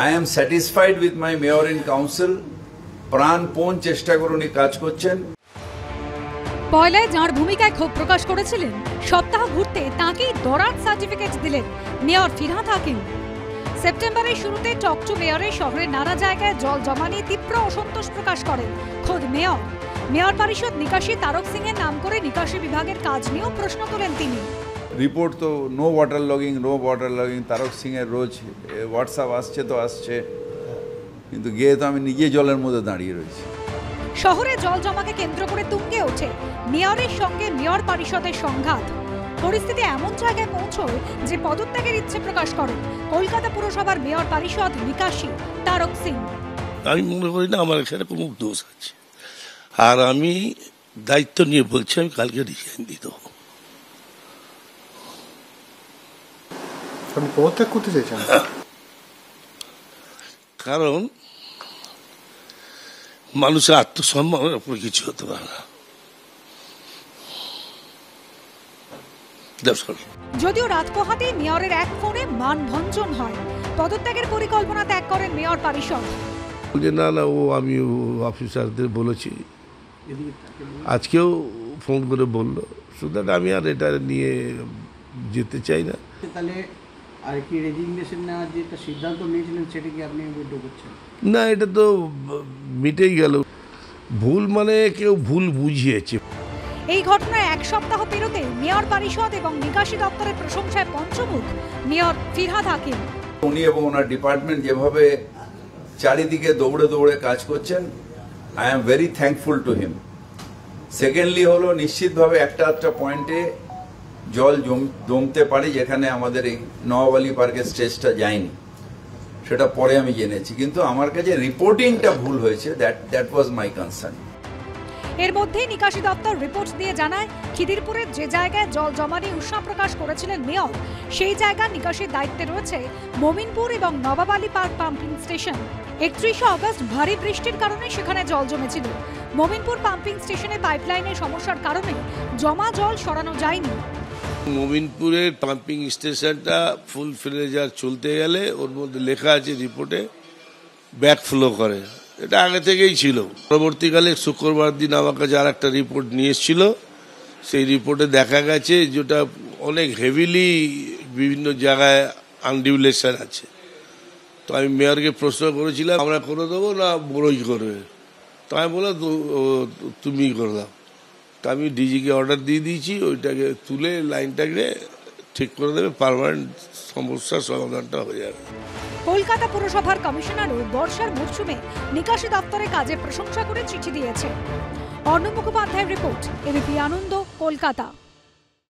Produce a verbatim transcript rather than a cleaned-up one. I am satisfied with my mayor and council. Pranpon chesta korone kaj korchen. পয়লায় যার ভূমিকায় ক্ষোভ প্রকাশ করেছিলেন সপ্তাহ ঘুরতে তাকেই দরাজ সার্টিফিকেট দিলেন মেয়র ফিরহাদ হাকিম। সেপ্টেম্বরের শুরুতে টকটু মেয়রে শহরের নানা জায়গায় জল জমা নিয়ে তীব্র অসন্তোষ প্রকাশ করেন খোদ মেয়র। মেয়র পরিষদ নিকাশি তারক সিং এর নাম করে নিকাশি বিভাগের কাজ নিয়েও প্রশ্ন তোলেন তিনি। রিপোর্ট তো no water logging no water logging Tarak Singh এর রোজ হোয়াটসঅ্যাপ আসছে তো আসছে, কিন্তু গিয়ে তো আমি নিজে জলের মধ্যে দাঁড়িয়ে রয়েছি। শহরে জল জমাকে কেন্দ্র করে তুঙ্গে ওঠে মেয়রের সঙ্গে মেয়র পরিষদের সংঘাত। পরিস্থিতি এমন জায়গায় পৌঁছয় যে পদত্যাগের ইচ্ছে প্রকাশ করেন কলকাতা পুরসভার মেয়র পরিষদ নিকাশি তারক সিং। আমি মনে করি না আমার এখানে কোনো দোষ আছে, আর আমি দায়িত্ব নিয়ে বলছি আমি কালকে রিজাইন দিয়ে দেবো। আপনি পদত্যাগ করতে চাইছেন? কারণ মানুষের আত্মসম্মানের উপর কিছু হতে পারে না। যদিও রাত পোহাতেই মেয়রের এক ফোনে মানভঞ্জন হয়, পদত্যাগের পরিকল্পনা ত্যাগ করেন মেয়র পরিষদ। না না, ও আমি অফিসারদের বলেছি, আজকেও ফোন করে বললো, সুতরাং আমি আর এটা নিয়ে যেতে চাই না। তাহলে আর কি রেজিগনেশন না যেটা সিদ্ধান্ত নিয়েছিলেন সেটা কি আপনি উইথড্র করছেন? না, এটা তো মিটেই গেল। ভুল মানে কেউ ভুল বুঝিয়েছে। এই ঘটনায় এক সপ্তাহ পেরোতে মেয়র পরিষদ এবং নিকাশি দপ্তরের প্রশংসায় পঞ্চমুখ মেয়র ফিরহাদ হাকিম। উনি এবং ওনার ডিপার্টমেন্ট যেভাবে চারিদিকে দৌড়ে দৌড়ে কাজ করছেন, I am very thankful to him. Secondly হলো নিশ্চিতভাবে একটা একটা পয়েন্টে জল জম জমতে পারে যেখানে আমাদের এই নওয়াবালি পার্কের স্টেজটা যায়নি, সেটা পরে আমি জেনেছি, কিন্তু আমার কাছে রিপোর্টিংটা ভুল হয়েছে, that that was my concern. এর মধ্যেই নিকাশি দপ্তর রিপোর্ট দিয়ে জানায় খিদিরপুরের যে জায়গায় জল জমা নিয়ে উষা প্রকাশ করেছিলেন মেয়র, সেই জায়গা নিকাশির দায়িত্বে রয়েছে মোমিনপুর এবং নবাবালি পার্ক পাম্পিং স্টেশন। একত্রিশে আগস্ট ভারী বৃষ্টির কারণে সেখানে জল জমেছিল। মোমিনপুর পাম্পিং স্টেশনে পাইপলাইনের সমস্যার কারণে জমা জল সরানো যায়নি। মোমিনপুরের পাম্পিং স্টেশনটা ফুল ফ্লেজার চলতে গেলে ওর মধ্যে লেখা আছে রিপোর্টে ব্যাকফ্লো করে, এটা আগে থেকেই ছিল। পরবর্তীকালে শুক্রবার দিন আমার কাছে আর একটা রিপোর্ট নিয়ে এসেছিল, সেই রিপোর্টে দেখা গেছে যেটা অনেক হেভিলি বিভিন্ন জায়গায় আনডিউলেশন আছে। তো আমি মেয়রকে প্রশ্ন করেছিলাম আমরা করে দেবো না বড়ই করবে, তো আমি বললাম তুমি করে দাও। তা আমি ডিজিকে অর্ডার দিয়ে দিয়েছি ওইটাকে তুলে লাইনটাকে ঠিক করে দেবে, পার্মানেন্ট সমস্যার সমাধানটা হয়ে যাবে। কলকাতা পুরসভার কমিশনারও বর্ষার মরশুমে নিকাশি দপ্তরে কাজে প্রশংসা করে চিঠি দিয়েছে। অরুণ মুখোপাধ্যায়ের রিপোর্ট, এবিপি আনন্দ, কলকাতা।